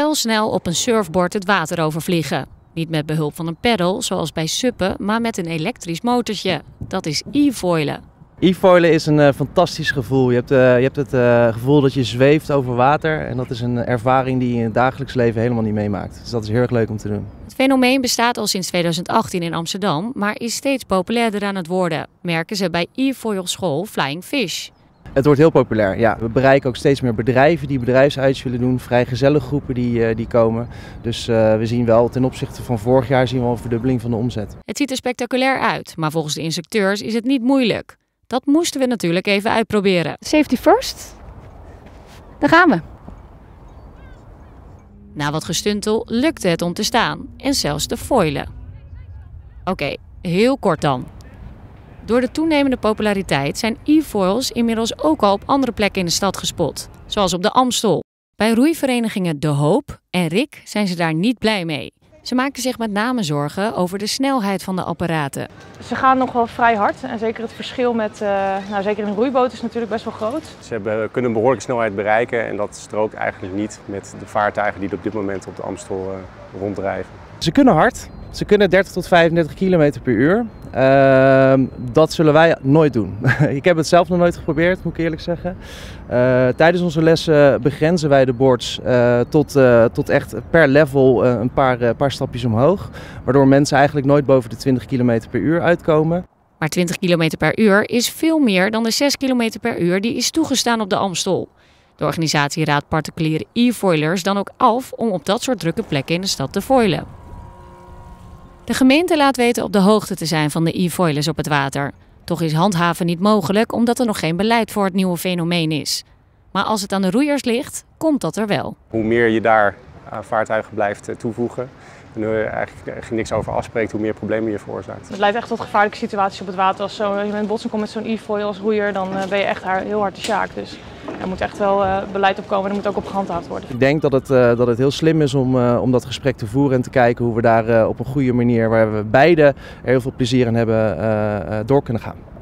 pijlsnel op een surfboard het water overvliegen. Niet met behulp van een paddel, zoals bij suppen, maar met een elektrisch motortje. Dat is e-foilen. E-foilen is een fantastisch gevoel. Je hebt het gevoel dat je zweeft over water. En dat is een ervaring die je in het dagelijks leven helemaal niet meemaakt. Dus dat is heel erg leuk om te doen. Het fenomeen bestaat al sinds 2018 in Amsterdam, maar is steeds populairder aan het worden. Merken ze bij e-foil school Flying Fish. Het wordt heel populair, ja. We bereiken ook steeds meer bedrijven die bedrijfsuitjes willen doen. Vrijgezellengroepen die komen. Dus we zien wel, ten opzichte van vorig jaar, zien we een verdubbeling van de omzet. Het ziet er spectaculair uit, maar volgens de instructeurs is het niet moeilijk. Dat moesten we natuurlijk even uitproberen. Safety first. Daar gaan we. Na wat gestuntel lukte het om te staan en zelfs te foilen. Oké, heel kort dan. Door de toenemende populariteit zijn e-foils inmiddels ook al op andere plekken in de stad gespot, zoals op de Amstel. Bij roeiverenigingen De Hoop en RIC zijn ze daar niet blij mee. Ze maken zich met name zorgen over de snelheid van de apparaten. Ze gaan nog wel vrij hard en zeker het verschil met, zeker in een roeiboot is natuurlijk best wel groot. Ze kunnen een behoorlijke snelheid bereiken en dat strookt eigenlijk niet met de vaartuigen die op dit moment op de Amstel ronddrijven. Ze kunnen hard. Ze kunnen 30 tot 35 km per uur. Dat zullen wij nooit doen. Ik heb het zelf nog nooit geprobeerd, moet ik eerlijk zeggen. Tijdens onze lessen begrenzen wij de boards tot echt per level een paar stapjes omhoog. Waardoor mensen eigenlijk nooit boven de 20 km per uur uitkomen. Maar 20 km per uur is veel meer dan de 6 km per uur die is toegestaan op de Amstel. De organisatie raadt particuliere e-foilers dan ook af om op dat soort drukke plekken in de stad te foilen. De gemeente laat weten op de hoogte te zijn van de e-foilers op het water. Toch is handhaven niet mogelijk omdat er nog geen beleid voor het nieuwe fenomeen is. Maar als het aan de roeiers ligt, komt dat er wel. Hoe meer je daar aan vaartuigen blijft toevoegen en er eigenlijk niks over afspreekt, hoe meer problemen je veroorzaakt. Het leidt echt tot gevaarlijke situaties op het water. Als je in botsing komt met zo'n e-foil als roeier, dan ben je echt heel hard de sjaak. Dus er moet echt wel beleid op komen en er moet ook op gehandhaafd worden. Ik denk dat het heel slim is om dat gesprek te voeren en te kijken hoe we daar op een goede manier, waar we beide er heel veel plezier aan hebben, door kunnen gaan.